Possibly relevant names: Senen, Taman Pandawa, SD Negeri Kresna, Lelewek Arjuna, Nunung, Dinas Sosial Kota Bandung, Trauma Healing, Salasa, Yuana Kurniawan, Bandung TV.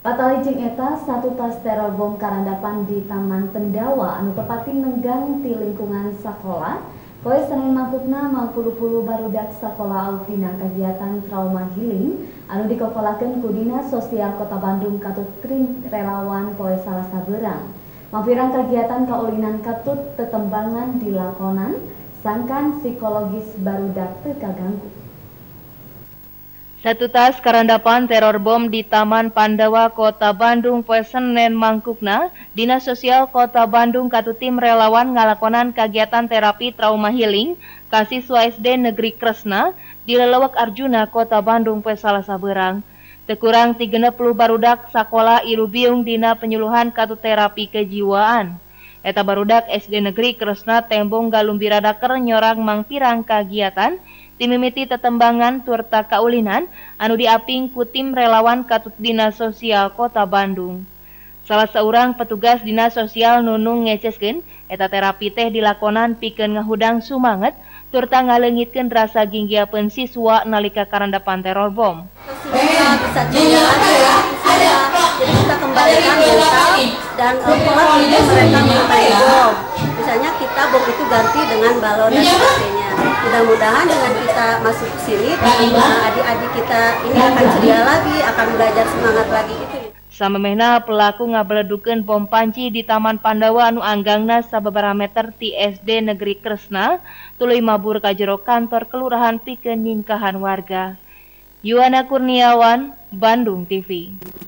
Patalijeng eta satu tas teror bom karandapan di Taman Pandawa anu tepati nenggang ti lingkungan sakola. Poe Senin mangkukna mang puluh-puluh barudak sakola autina kegiatan trauma healing anu dikokolakeun ku Dinas Sosial Kota Bandung katut kring relawan poe Salasa beurang. Mapirang kegiatan kaulinan katut tetembangan dilakonan sangkan psikologis barudak teu kaganggu. Satu tas karandapan teror bom di Taman Pandawa Kota Bandung poe Senen mangkukna, Dinas Sosial Kota Bandung katu tim relawan ngalakonan kegiatan terapi trauma healing ka siswa SD Negeri Kresna di Lelewek Arjuna Kota Bandung poe Salasa beurang. Teu kurang ti 60 barudak sakola ilubiung dina penyuluhan katu terapi kejiwaan. Eta barudak SD Negeri Kresna tembong galumbira daker nyorang mangpirang kegiatan timimiti tetembangan turta kaulinan anu diaping ku tim relawan katut Dinas Sosial Kota Bandung. Salah seorang petugas Dinas Sosial Nunung ngeceskeun eta terapi teh dilakonan pikeun ngahudang sumanget turta ngaleungitkeun rasa ginggiapeun siswa nalika karandapan teror bom. Siswa bisa juga jadi kita kembalikan mental dan pola hidup mereka mengenai bom. Misalnya kita bom itu ganti dengan balon dan sebagainya. Mudah-mudahan dengan kita masuk ke sini, adik-adik kita ini akan ceria lagi, akan belajar semangat lagi itu. Samemehna pelaku ngabeledukeun bom panci di Taman Pandawa anu anggangna sababaraha meter ti SD Negeri Kresna, tuluy mabur ka jero kantor kelurahan pikeun nyingkahan warga. Yuana Kurniawan, Bandung TV.